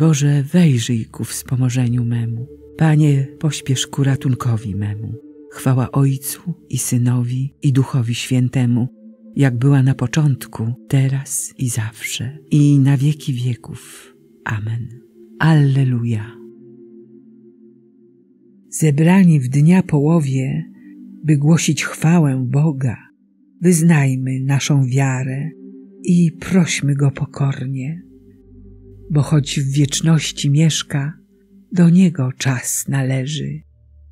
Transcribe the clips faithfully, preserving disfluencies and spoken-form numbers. Boże, wejrzyj ku wspomożeniu memu. Panie, pośpiesz ku ratunkowi memu. Chwała Ojcu i Synowi, i Duchowi Świętemu, jak była na początku, teraz i zawsze, i na wieki wieków. Amen. Alleluja. Zebrani w dnia połowie, by głosić chwałę Boga, wyznajmy naszą wiarę i prośmy Go pokornie, bo choć w wieczności mieszka, do Niego czas należy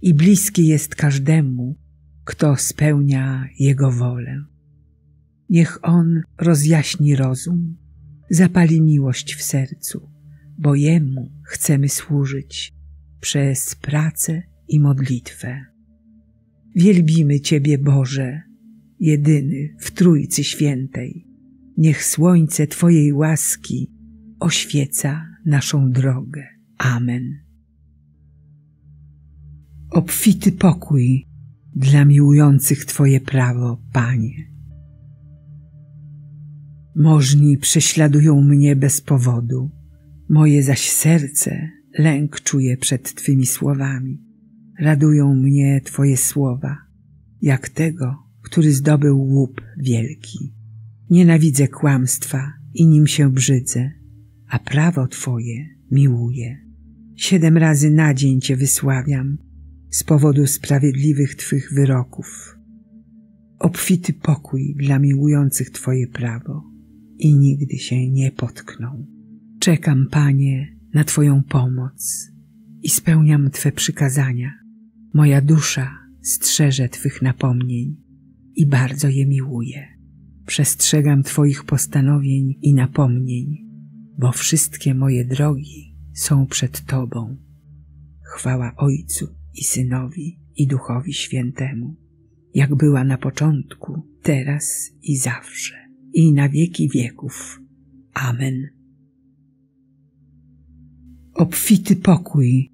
i bliski jest każdemu, kto spełnia Jego wolę. Niech On rozjaśni rozum, zapali miłość w sercu, bo Jemu chcemy służyć przez pracę i modlitwę. Wielbimy Ciebie, Boże, jedyny w Trójcy Świętej. Niech słońce Twojej łaski oświeca naszą drogę. Amen. Obfity pokój dla miłujących Twoje prawo, Panie. Możni prześladują mnie bez powodu, moje zaś serce lęk czuje przed Twymi słowami. Radują mnie Twoje słowa, jak tego, który zdobył łup wielki. Nienawidzę kłamstwa i nim się brzydzę, a prawo Twoje miłuję. Siedem razy na dzień Cię wysławiam z powodu sprawiedliwych Twych wyroków. Obfity pokój dla miłujących Twoje prawo i nigdy się nie potkną. Czekam, Panie, na Twoją pomoc i spełniam Twe przykazania. Moja dusza strzeże Twych napomnień i bardzo je miłuje. Przestrzegam Twoich postanowień i napomnień, bo wszystkie moje drogi są przed Tobą. Chwała Ojcu i Synowi, i Duchowi Świętemu, jak była na początku, teraz i zawsze, i na wieki wieków. Amen. Obfity pokój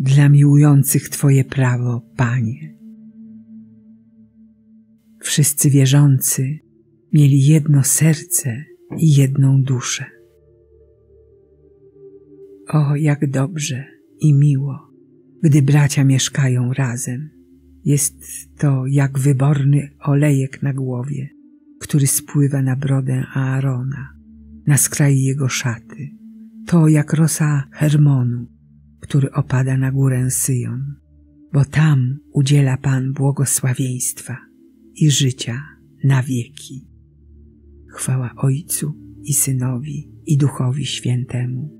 dla miłujących Twoje prawo, Panie. Wszyscy wierzący mieli jedno serce i jedną duszę. O, jak dobrze i miło, gdy bracia mieszkają razem. Jest to jak wyborny olejek na głowie, który spływa na brodę Aarona, na skraj jego szaty. To jak rosa Hermonu, który opada na górę Syjon, bo tam udziela Pan błogosławieństwa i życia na wieki. Chwała Ojcu i Synowi, i Duchowi Świętemu,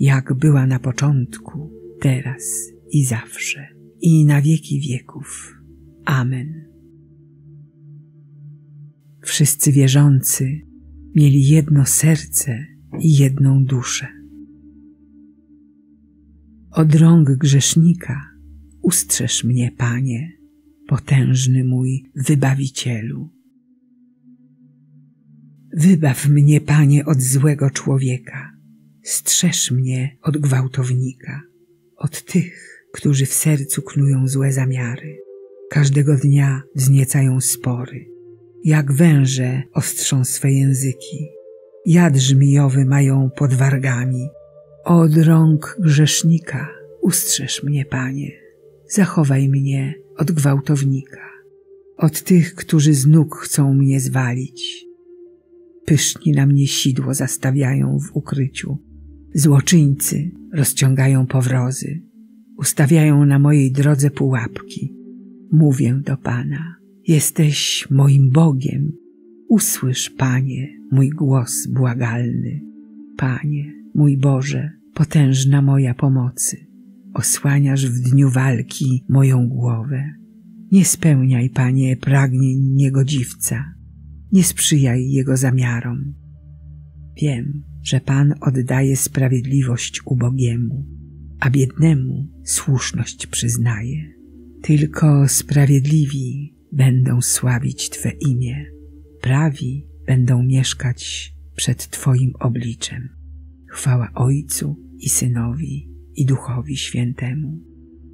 jak była na początku, teraz i zawsze, i na wieki wieków. Amen. Wszyscy wierzący mieli jedno serce i jedną duszę. Od rąk grzesznika ustrzeż mnie, Panie, potężny mój Wybawicielu. Wybaw mnie, Panie, od złego człowieka, strzeż mnie od gwałtownika, od tych, którzy w sercu knują złe zamiary. Każdego dnia wzniecają spory, jak węże ostrzą swe języki, jad żmijowy mają pod wargami. Od rąk grzesznika ustrzeż mnie, Panie, zachowaj mnie od gwałtownika, od tych, którzy z nóg chcą mnie zwalić. Pyszni na mnie sidło zastawiają w ukryciu, złoczyńcy rozciągają powrozy, ustawiają na mojej drodze pułapki. Mówię do Pana, jesteś moim Bogiem, usłysz, Panie, mój głos błagalny. Panie, mój Boże, potężna moja pomocy, osłaniasz w dniu walki moją głowę. Nie spełniaj, Panie, pragnień niegodziwca, nie sprzyjaj jego zamiarom. Wiem, że Pan oddaje sprawiedliwość ubogiemu, a biednemu słuszność przyznaje. Tylko sprawiedliwi będą sławić Twe imię, prawi będą mieszkać przed Twoim obliczem. Chwała Ojcu i Synowi, i Duchowi Świętemu,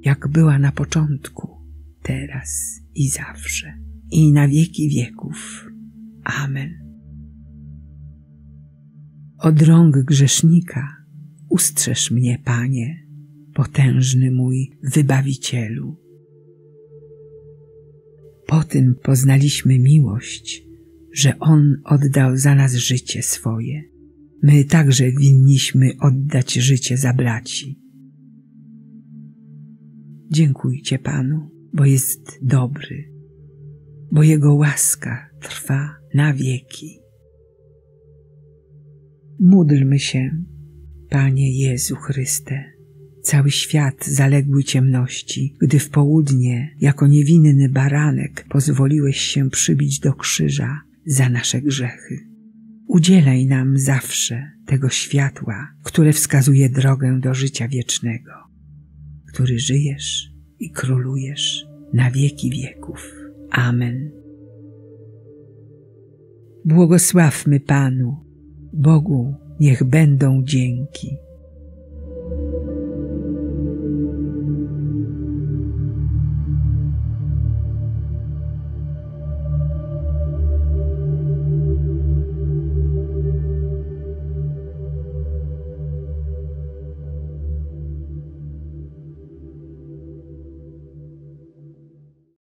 jak była na początku, teraz i zawsze, i na wieki wieków. Amen. Od rąk grzesznika Ustrzeż mnie, Panie, potężny mój Wybawicielu. Po tym poznaliśmy miłość, że On oddał za nas życie swoje. My także winniśmy oddać życie za braci. Dziękujcie Panu, bo jest dobry, bo Jego łaska trwa na wieki. Módlmy się, Panie Jezu Chryste. Cały świat zaległy ciemności, gdy w południe, jako niewinny baranek, pozwoliłeś się przybić do krzyża za nasze grzechy. Udzielaj nam zawsze tego światła, które wskazuje drogę do życia wiecznego, który żyjesz i królujesz na wieki wieków. Amen. Błogosławmy Panu, Bogu niech będą dzięki.